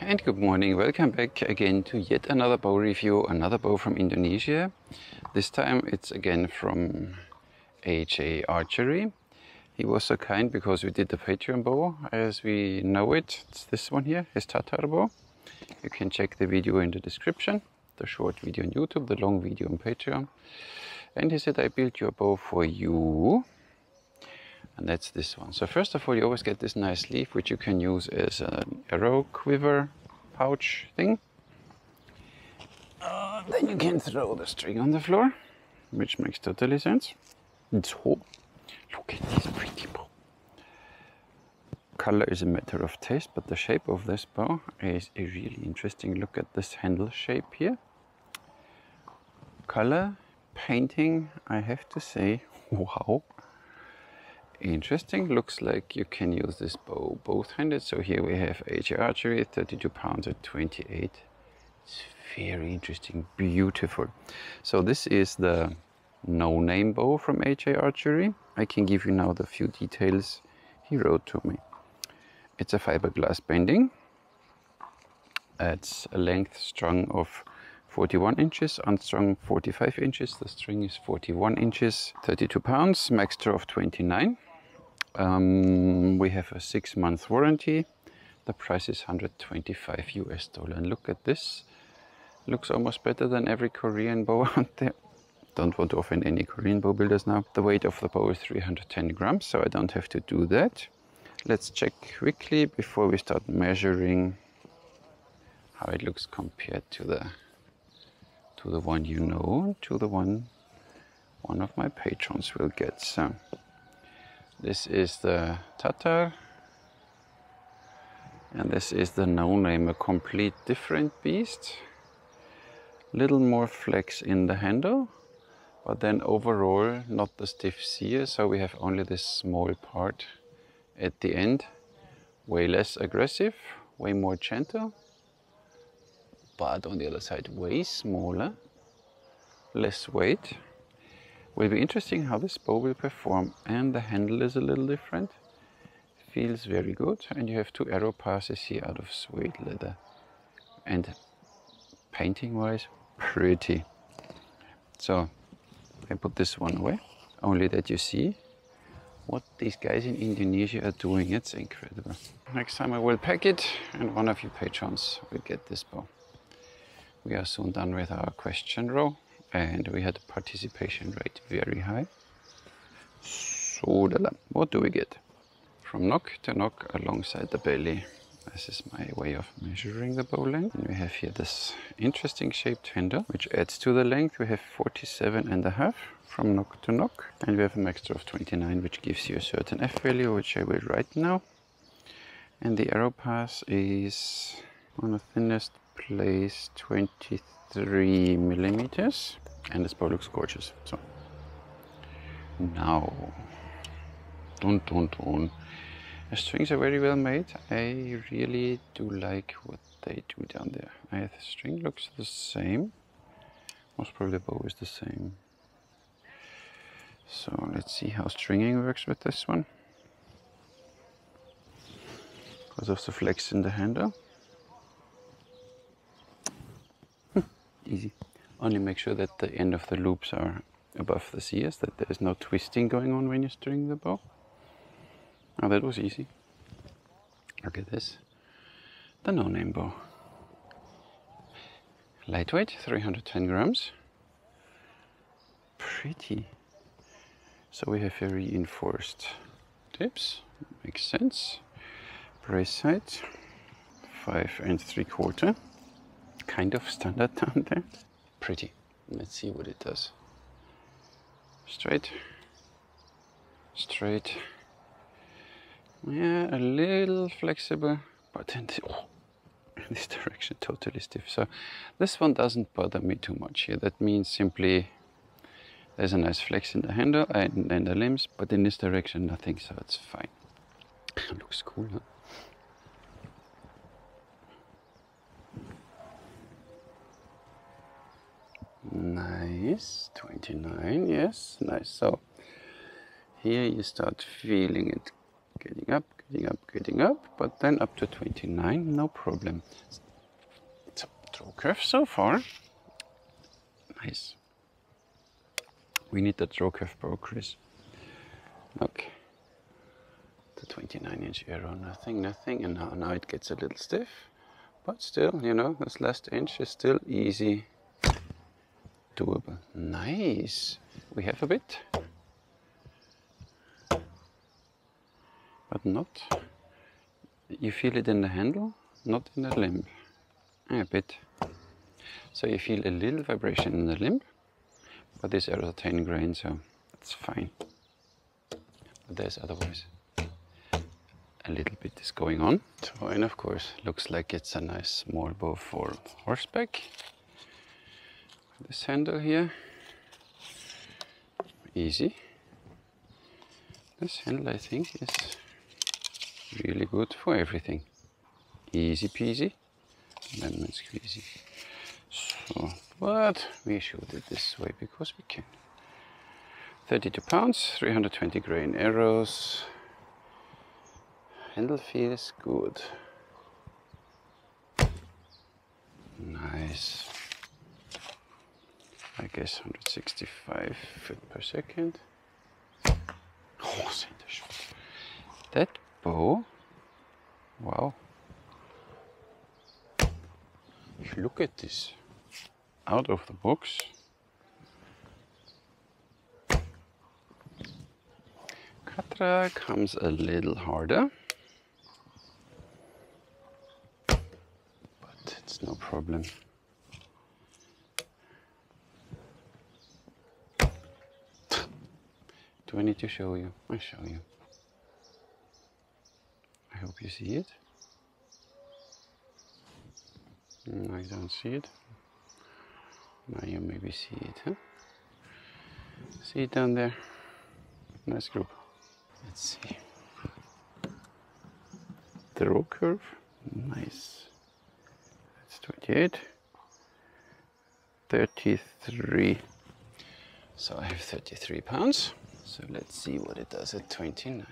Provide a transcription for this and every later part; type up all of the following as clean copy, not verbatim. And good morning, welcome back again to yet another bow review, another bow from Indonesia. This time it's again from AJ Archery. He was so kind because we did the Patreon bow as we know it. It's this one here, his Tatar bow. You can check the video in the description, the short video on YouTube, the long video on Patreon. And he said, I built your bow for you. And that's this one. So first of all, you always get this nice leaf, which you can use as an arrow quiver pouch thing. Then you can throw the string on the floor, which makes totally sense. It's whole. Look at this pretty bow. Color is a matter of taste, but the shape of this bow is a really interesting. Look at this handle shape here. Color, painting, I have to say, wow. Interesting, looks like you can use this bow both-handed. So here we have AJ Archery, 32 pounds at 28. It's very interesting, beautiful. So this is the no-name bow from AJ Archery. I can give you now the few details he wrote to me. It's a fiberglass bending. It's a length strung of 41 inches, unstrung 45 inches. The string is 41 inches, 32 pounds, max draw of 29. We have a 6-month warranty. The price is $125 US. And look at this. Looks almost better than every Korean bow out there. Don't want to offend any Korean bow builders now. The weight of the bow is 310 grams, so I don't have to do that. Let's check quickly before we start measuring how it looks compared to the one you know, to the one of my patrons will get. So this is the Tatar, and this is the no-name, a complete different beast. Little more flex in the handle, but then overall not the stiff sear, so we have only this small part at the end. Way less aggressive, way more gentle. But on the other side, way smaller, less weight. Will be interesting how this bow will perform. And the handle is a little different. Feels very good. And you have two arrow passes here out of suede leather. And painting-wise, pretty. So I put this one away. Only that you see what these guys in Indonesia are doing. It's incredible. Next time I will pack it, and one of you patrons will get this bow. We are soon done with our question row, and we had a participation rate very high. So, what do we get? From nock to nock alongside the belly. This is my way of measuring the bow length. And we have here this interesting shaped handle, which adds to the length. We have 47.5 from nock to nock. And we have a max draw of 29, which gives you a certain F value, which I will write now. And the arrow pass is on the thinnest place 23 millimeters, and this bow looks gorgeous. So now the strings are very well made. I really do like what they do down there. The string looks the same, most probably the bow is the same. So let's see how stringing works with this one because of the flex in the handle. Easy. Only make sure that the end of the loops are above the sears, that there is no twisting going on when you string the bow. Oh, that was easy. Look at this. The no-name bow. Lightweight, 310 grams. Pretty. So we have very reinforced tips. Makes sense. Brace sight, 5 3/4. Kind of standard down there. Pretty. Let's see what it does. Straight. Straight. Yeah, a little flexible, but in this direction totally stiff. So this one doesn't bother me too much here. That means simply there's a nice flex in the handle and the limbs, but in this direction nothing, so it's fine. Looks cool, huh? Nice, 29, yes, nice. So here you start feeling it getting up, getting up, getting up, but then up to 29, no problem. So throw curve so far, nice. We need the throw curve bro, Chris. Okay, the 29-inch arrow, nothing, nothing, and now it gets a little stiff, but still, you know, this last inch is still easy. Doable. Nice. We have a bit, but not. You feel it in the handle, not in the limb. A bit. So you feel a little vibration in the limb, but this arrow is 10 grain, so it's fine. But there's otherwise a little bit is going on. So, and of course, looks like it's a nice small bow for horseback. This handle here, easy. This handle I think is really good for everything. Easy peasy, lemon squeezy. So, but we shoot it this way because we can. 32 pounds, 320 grain arrows. Handle feels good. Nice. I guess 165 feet per second. Oh, center shot. That bow, wow. Look at this. Out of the box. Katra comes a little harder. But it's no problem. Do I need to show you? I show you. I hope you see it. I don't see it. Now you maybe see it, huh? See it down there? Nice group. Let's see. The row curve. Nice. That's 28. 33. So I have 33 pounds. So let's see what it does at 29.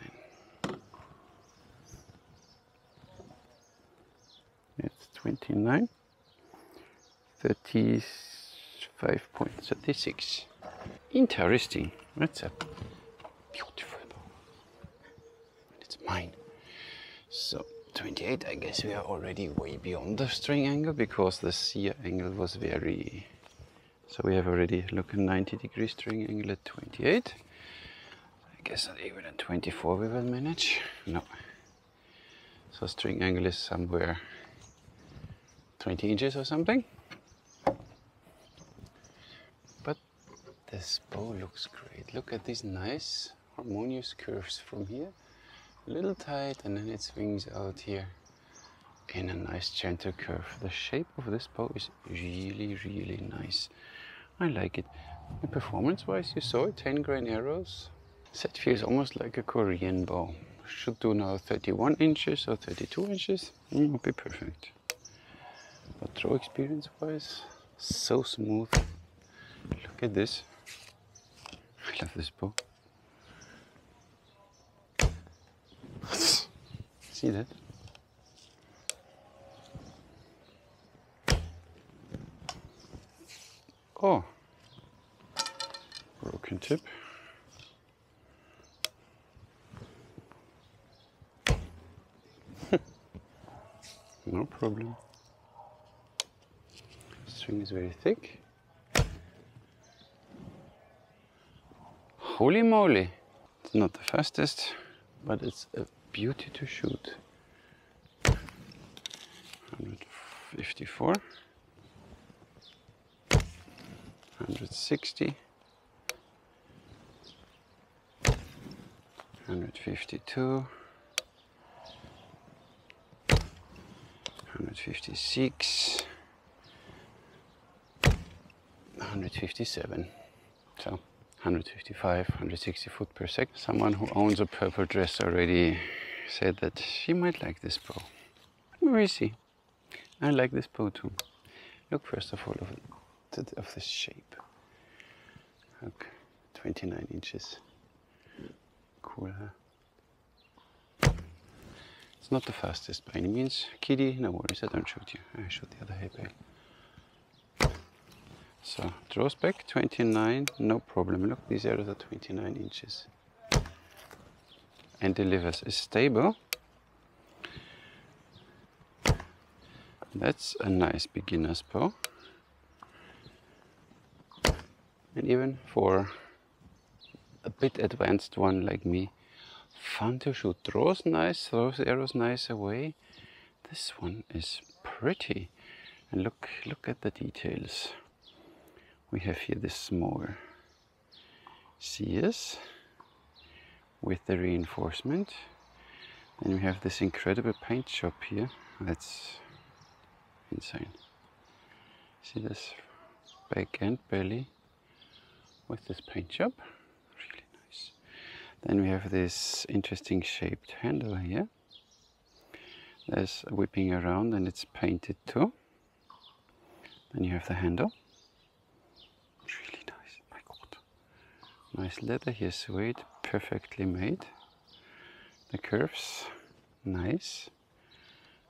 It's 29, 35.36. Interesting. That's a beautiful bow. It's mine. So 28, I guess we are already way beyond the string angle because the sear angle was very... So we have already, look, a 90-degree string angle at 28. I guess not even at 24 we will manage. No. So string angle is somewhere 20 inches or something. But this bow looks great. Look at these nice harmonious curves from here. A little tight and then it swings out here in a nice gentle curve. The shape of this bow is really, really nice. I like it. And performance-wise, you saw it, 10 grain arrows. That feels almost like a Korean bow. Should do now 31 inches or 32 inches. It would be perfect. But throw experience wise, so smooth. Look at this. I love this bow. See that? Oh. Broken tip. No problem. The string is very thick. Holy moly! It's not the fastest, but it's a beauty to shoot. 154, 160, 152. 156, 157, so 155, 160 foot per second. Someone who owns a purple dress already said that she might like this bow. We'll see. I like this bow too. Look, first of all, expected of this shape. Okay, 29 inches. Cool, huh? It's not the fastest by any means. Kitty, no worries, I don't shoot you. I shoot the other hay bale. So, draws back, 29, no problem. Look, these arrows are 29 inches. And delivers is stable. That's a nice beginner's bow. And even for a bit advanced one like me, fun to shoot. Draws nice, throws arrows nice away. This one is pretty. And look at the details. We have here this small CS with the reinforcement. And we have this incredible paint job here. That's insane. See this back and belly with this paint job, really nice. Then we have this interesting shaped handle here. There's whipping around and it's painted too. Then you have the handle, really nice, my god. Nice leather here, suede, perfectly made. The curves, nice.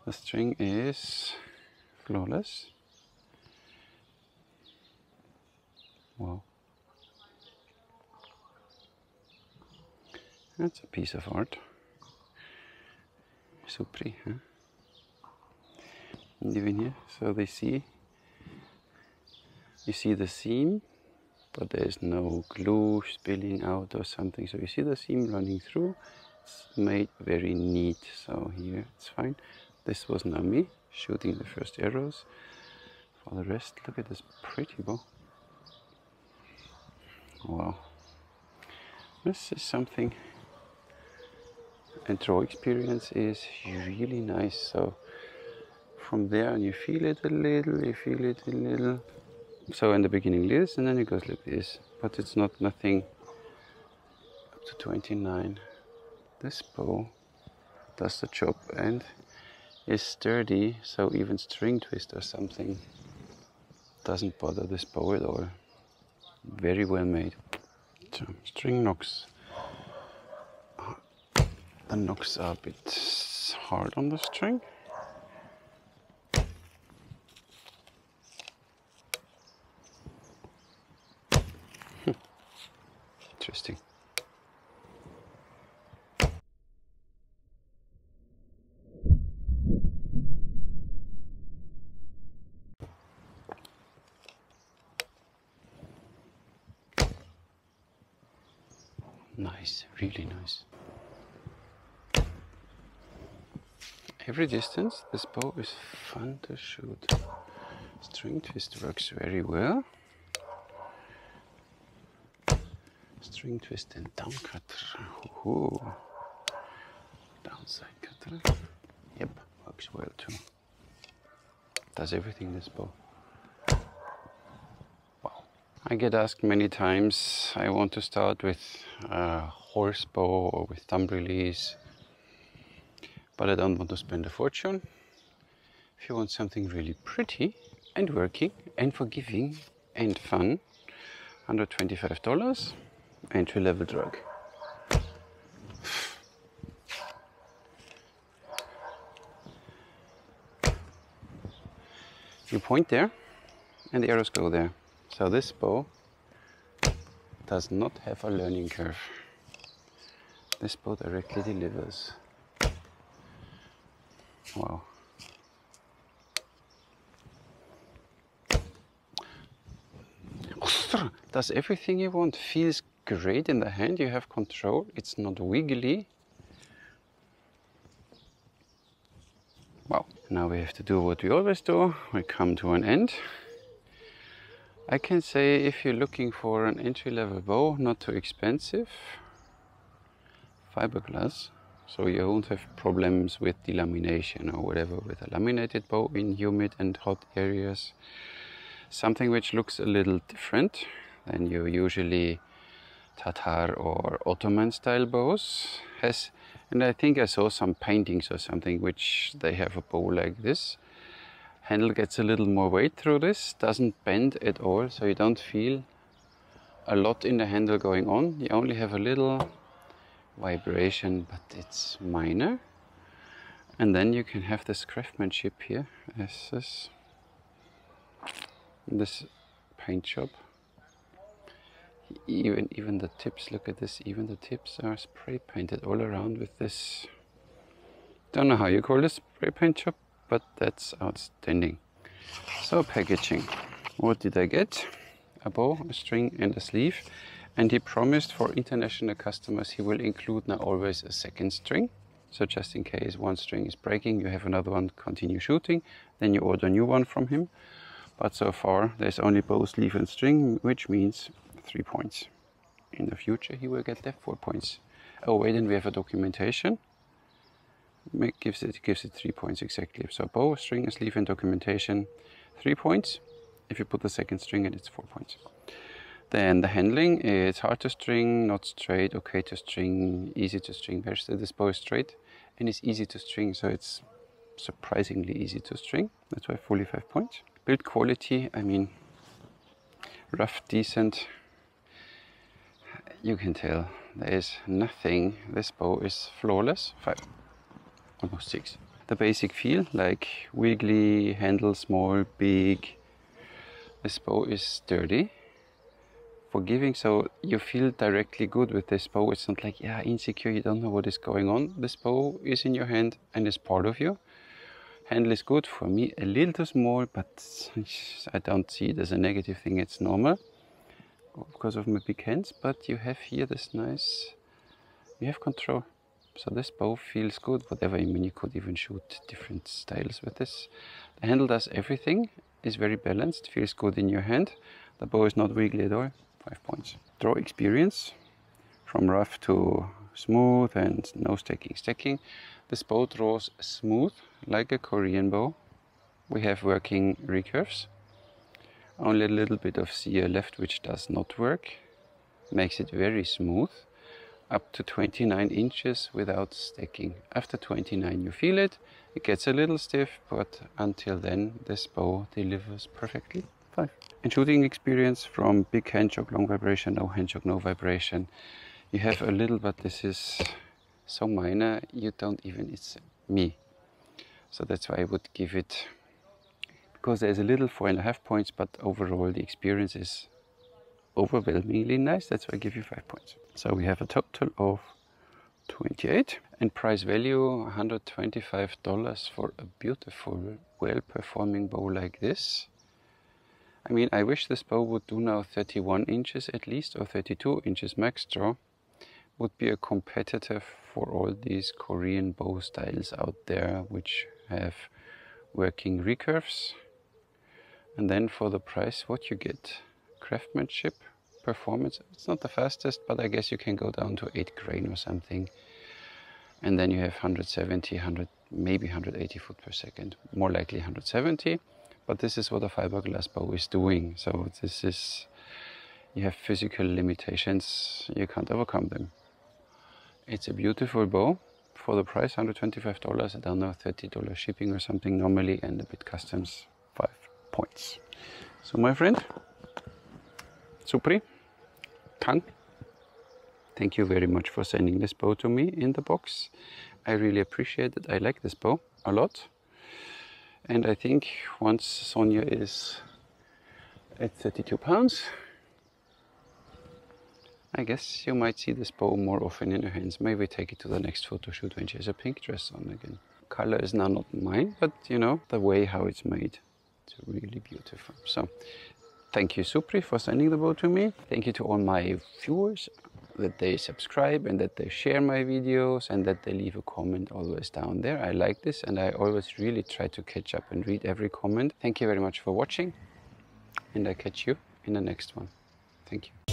The string is flawless. Wow. That's a piece of art. Supri, huh? And even here, so they see, you see the seam, but there's no glue spilling out or something. So you see the seam running through. It's made very neat. So here it's fine. This was now me shooting the first arrows. For the rest, look at this pretty bow. Wow. This is something. And draw experience is really nice. So from there on, you feel it a little, you feel it a little. So in the beginning this, and then it goes like this. But it's not nothing up to 29. This bow does the job and is sturdy, so even string twist or something doesn't bother this bow at all. Very well made. So, string nocks. The nocks are a bit hard on the string. Interesting. Nice, really nice. Every distance, this bow is fun to shoot. String twist works very well. String twist and down cutter. Ooh. Downside cutter. Yep, works well too. Does everything this bow. Wow. I get asked many times, I want to start with a horse bow or with thumb release. But I don't want to spend a fortune. If you want something really pretty and working and forgiving and fun, $125, entry-level drug. You point there and the arrows go there. So this bow does not have a learning curve. This bow directly delivers. Wow. Does everything you want, feels great in the hand, you have control, it's not wiggly. Wow. Now we have to do what we always do, we come to an end. I can say if you're looking for an entry-level bow, not too expensive, fiberglass. So you won't have problems with delamination or whatever with a laminated bow in humid and hot areas. Something which looks a little different than your usually Tatar or Ottoman style bows has. And I think I saw some paintings or something which they have a bow like this. handle gets a little more weight through this, doesn't bend at all, so you don't feel a lot in the handle going on. You only have a little vibration, but it's minor. And then you can have this craftsmanship here, as this paint job. Even the tips, look at this, even the tips are spray painted all around with this. Don't know how you call this spray paint job, but that's outstanding. So packaging. What did I get? A bow, a string and a sleeve. And he promised for international customers he will include now always a second string. So just in case one string is breaking, you have another one, continue shooting, then you order a new one from him. But so far there's only bow, sleeve and string, which means 3 points. In the future he will get that 4 points. Oh wait, and we have a documentation. It gives it 3 points exactly. So bow, string, sleeve and documentation, 3 points. If you put the second string in, it's 4 points. Then the handling, it's hard to string, not straight, okay to string, easy to string. This bow is straight and it's easy to string, so it's surprisingly easy to string. That's why fully 5 points. Build quality, I mean, rough, decent. You can tell there is nothing. This bow is flawless. 5. Almost 6. The basic feel, like wiggly, handle small, big. This bow is sturdy, forgiving, so you feel directly good with this bow. It's not like, yeah, insecure, you don't know what is going on. This bow is in your hand and is part of you. Handle is good, for me a little too small, but I don't see it as a negative thing, it's normal because of my big hands. But you have here this nice, you have control. So this bow feels good, whatever, I mean, you could even shoot different styles with this. The handle does everything, is very balanced, feels good in your hand. The bow is not wiggly at all, 5 points. Draw experience, from rough to smooth and no stacking. Stacking, this bow draws smooth, like a Korean bow. We have working recurves, only a little bit of CR left, which does not work. Makes it very smooth. Up to 29 inches without stacking. After 29 you feel it, it gets a little stiff, but until then this bow delivers perfectly. 5. And shooting experience, from big hand shock, long vibration, no hand shock, no vibration. You have a little, but this is so minor, you don't even, it's me. So that's why I would give it, because there's a little, 4.5 points, but overall the experience is overwhelmingly nice. That's why I give you 5 points. So we have a total of 28, and price value $125 for a beautiful, well performing bow like this. I mean, I wish this bow would do now 31 inches at least, or 32 inches max draw. Would be a competitor for all these Korean bow styles out there, which have working recurves. And then for the price, what you get? Craftsmanship, performance. It's not the fastest, but I guess you can go down to 8 grain or something, and then you have 170, maybe 180 foot per second, more likely 170. But this is what a fiberglass bow is doing, so this is, you have physical limitations, you can't overcome them. It's a beautiful bow. For the price, $125, I don't know, $30 shipping or something normally, and a bit customs, 5 points. So my friend Supri, Kang, thank you very much for sending this bow to me in the box. I really appreciate it. I like this bow a lot. And I think once Sonia is at 32 pounds, I guess you might see this bow more often in her hands. Maybe take it to the next photo shoot when she has a pink dress on again. Color is now not mine, but you know, the way how it's made, it's really beautiful. So. Thank you, Supri, for sending the bow to me. Thank you to all my viewers, that they subscribe and that they share my videos and that they leave a comment always down there. I like this and I always really try to catch up and read every comment. Thank you very much for watching, and I catch you in the next one. Thank you.